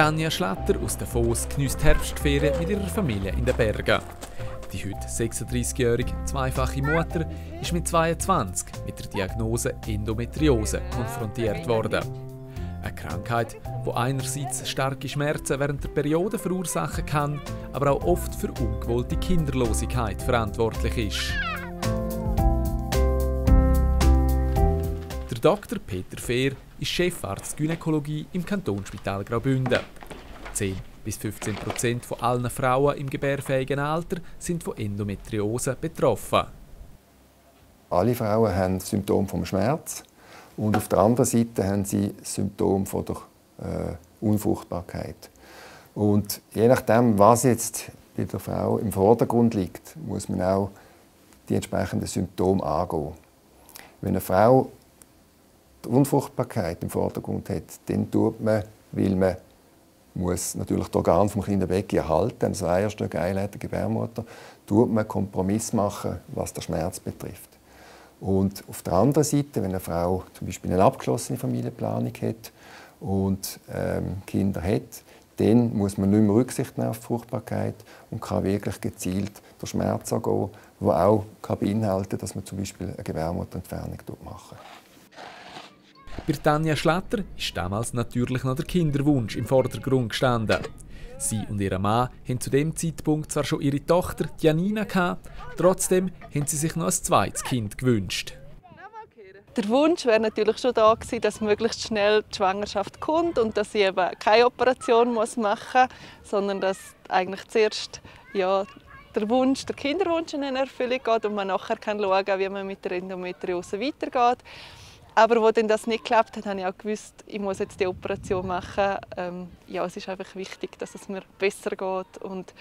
Tanja Schlatter aus Davos geniesst Herbstferien mit ihrer Familie in den Bergen. Die heute 36-jährige, zweifache Mutter ist mit 22 mit der Diagnose Endometriose konfrontiert worden. Eine Krankheit, die einerseits starke Schmerzen während der Periode verursachen kann, aber auch oft für ungewollte Kinderlosigkeit verantwortlich ist. Der Dr. Peter Fehr ist Chefarzt Gynäkologie im Kantonsspital Graubünden. 10 bis 15% von allen Frauen im gebärfähigen Alter sind von Endometriose betroffen. Alle Frauen haben Symptome vom Schmerz und auf der anderen Seite haben sie Symptome von der Unfruchtbarkeit. Und je nachdem, was jetzt bei der Frau im Vordergrund liegt, muss man auch die entsprechenden Symptome angehen. Wenn eine Frau die Unfruchtbarkeit im Vordergrund hat, dann tut man, weil man muss natürlich das Organ vom kleinen Becken erhalten, das Eierstöcke, Eileiter, Gebärmutter, tut man Kompromiss machen, was den Schmerz betrifft. Und auf der anderen Seite, wenn eine Frau zum Beispiel eine abgeschlossene Familienplanung hat und Kinder hat, dann muss man nicht mehr Rücksicht nehmen auf die Fruchtbarkeit und kann wirklich gezielt den Schmerz angehen, der auch beinhalten kann, dass man zum Beispiel eine Gebärmutterentfernung machen kann. Bei Tanja Schlatter ist damals natürlich noch der Kinderwunsch im Vordergrund gestanden. Sie und ihr Mann hatten zu dem Zeitpunkt zwar schon ihre Tochter Janina gehabt, trotzdem haben sie sich noch ein zweites Kind gewünscht. Der Wunsch wäre natürlich schon da gewesen, dass möglichst schnell die Schwangerschaft kommt und dass sie eben keine Operation machen muss, sondern dass eigentlich zuerst ja, der Kinderwunsch in eine Erfüllung geht und man nachher kann schauen, wie man mit der Endometriose weitergeht. Aber als das nicht geklappt hat, habe ich auch gewusst, ich muss jetzt die Operation machen. Ja, es ist einfach wichtig, dass es mir besser geht und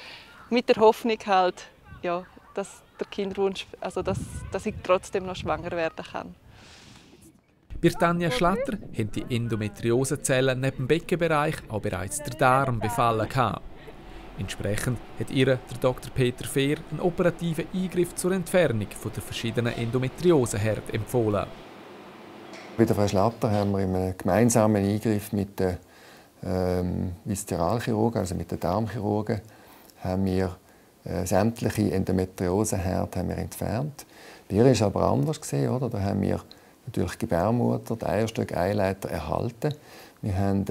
mit der Hoffnung halt, ja, dass der Kinderwunsch, also dass ich trotzdem noch schwanger werden kann. Bei Tanja Schlatter haben die Endometriosezellen neben dem Beckenbereich auch bereits der Darm befallen gehabt. Entsprechend hat ihr der Dr. Peter Fehr einen operativen Eingriff zur Entfernung von der verschiedenen Endometrioseherde empfohlen. Bei der Frau Schlatter haben wir einen gemeinsamen Eingriff mit den Viszeralchirurgen, also mit den Darmchirurgen, haben wir sämtliche Endometrioseherde entfernt. Bei ihr war es aber anders gewesen, oder? Da haben wir natürlich Gebärmutter, die Eierstöcke, Eileiter erhalten. Wir haben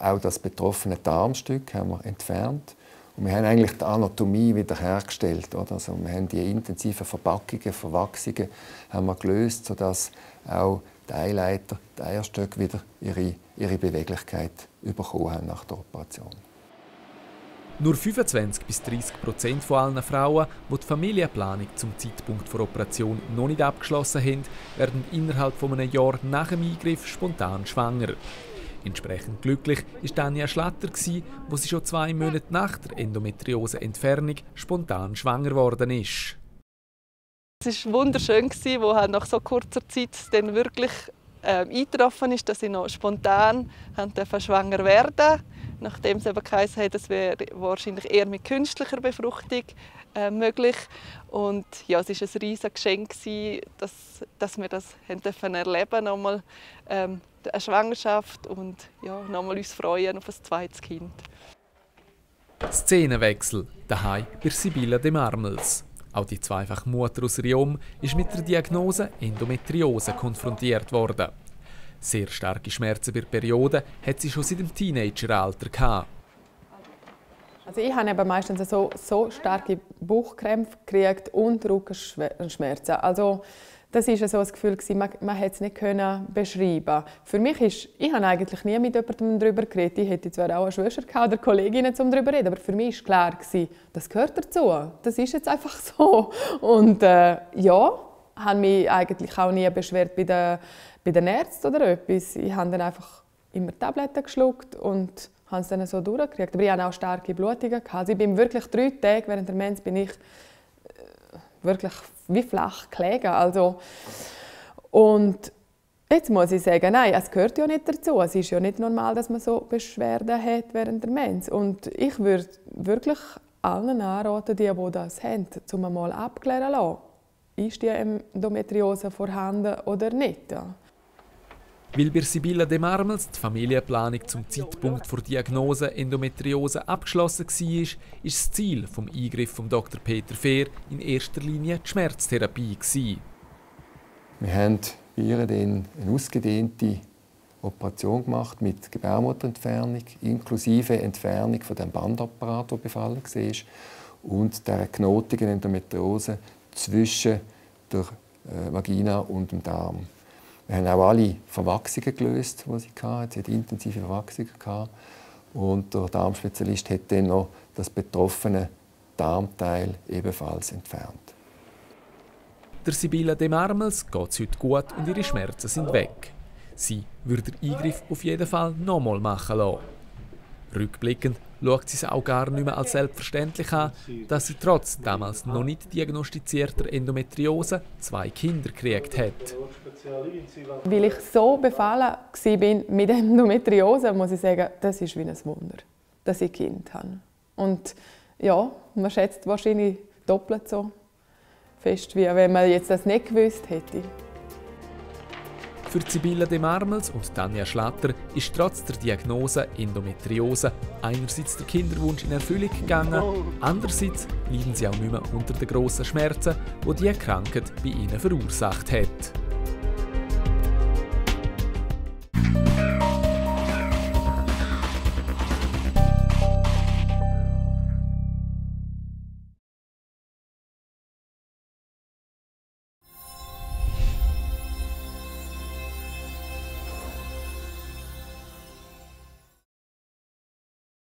auch das betroffene Darmstück haben wir entfernt. Und wir haben eigentlich die Anatomie wiederhergestellt, oder? Also wir haben die intensiven Verpackungen, Verwachsungen haben wir gelöst, sodass auch die Eileiter, die Eierstöcke wieder ihre Beweglichkeit bekommen haben nach der Operation. Nur 25 bis 30% von allen Frauen, die die Familienplanung zum Zeitpunkt der Operation noch nicht abgeschlossen haben, werden innerhalb von einem Jahr nach dem Eingriff spontan schwanger. Entsprechend glücklich war Tanja Schlatter, die sie schon 2 Monate nach der Endometriose-Entfernung spontan schwanger geworden ist. Es war wunderschön, als nach so kurzer Zeit dann wirklich eingetroffen ist, dass ich noch spontan schwanger werden durfte. Nachdem es eben geheißen hat, es wäre wahrscheinlich eher mit künstlicher Befruchtung möglich. Und ja, es war ein riesiges Geschenk, dass wir das erleben durften. Eine Schwangerschaft und ja, nochmal uns freuen auf ein zweites Kind. Szenenwechsel daheim bei Sibylla de Marmels. Auch die zweifache Mutter aus Riom ist mit der Diagnose Endometriose konfrontiert worden. Sehr starke Schmerzen bei der Periode hat sie schon seit dem Teenageralter gehabt. Also ich habe aber meistens so starke Bauchkrämpfe gekriegt und Rückenschmerzen. Also das war so ein Gefühl, man konnte es nicht beschreiben. Für mich ist, ich habe eigentlich nie mit jemandem darüber geredet. Ich hätte zwar auch eine Schwester oder Kolleginnen zum darüber reden, aber für mich war klar, das gehört dazu. Das ist jetzt einfach so. Und ja, ich habe mich eigentlich auch nie beschwert bei den Ärzten oder etwas. Ich habe dann einfach immer Tabletten geschluckt und habe es dann so durchgekriegt. Aber ich hatte auch starke Blutungen. Also ich bin wirklich 3 Tage während der Mens bin ich wirklich wie flach gelegen. Also, und jetzt muss ich sagen, nein, es gehört ja nicht dazu. Es ist ja nicht normal, dass man so Beschwerden hat während der Mens. Und ich würde wirklich allen anraten, die das haben, um einmal abklären zu lassen, ist die Endometriose vorhanden oder nicht. Weil bei Sibylla de Marmels die Familienplanung zum Zeitpunkt der Diagnose Endometriose abgeschlossen war, ist das Ziel des Eingriffs von Dr. Peter Fehr in erster Linie die Schmerztherapie. Wir haben bei ihr eine ausgedehnte Operation gemacht mit Gebärmutterentfernung, inklusive Entfernung von dem Bandapparat, der befallen war, und der knotigen Endometriose zwischen der Vagina und dem Darm. Wir haben auch alle Verwachsungen gelöst, die sie hatte. Sie hatte intensive Verwachsungen. Und der Darmspezialist hat dann noch das betroffene Darmteil ebenfalls entfernt. Der Sibylla de Marmels geht es heute gut und ihre Schmerzen sind weg. Sie würde den Eingriff auf jeden Fall nochmal machen lassen. Rückblickend schaut sie es auch gar nicht mehr als selbstverständlich an, dass sie trotz damals noch nicht diagnostizierter Endometriose 2 Kinder gekriegt hat. Weil ich so befallen war mit Endometriose, muss ich sagen, das ist wie ein Wunder, dass ich Kind habe. Und ja, man schätzt wahrscheinlich doppelt so fest, wie wenn man jetzt das nicht gewusst hätte. Für Sibylla de Marmels und Tanja Schlatter ist trotz der Diagnose Endometriose einerseits der Kinderwunsch in Erfüllung gegangen, andererseits leiden sie auch nicht mehr unter den grossen Schmerzen, die diese Krankheit bei ihnen verursacht hat.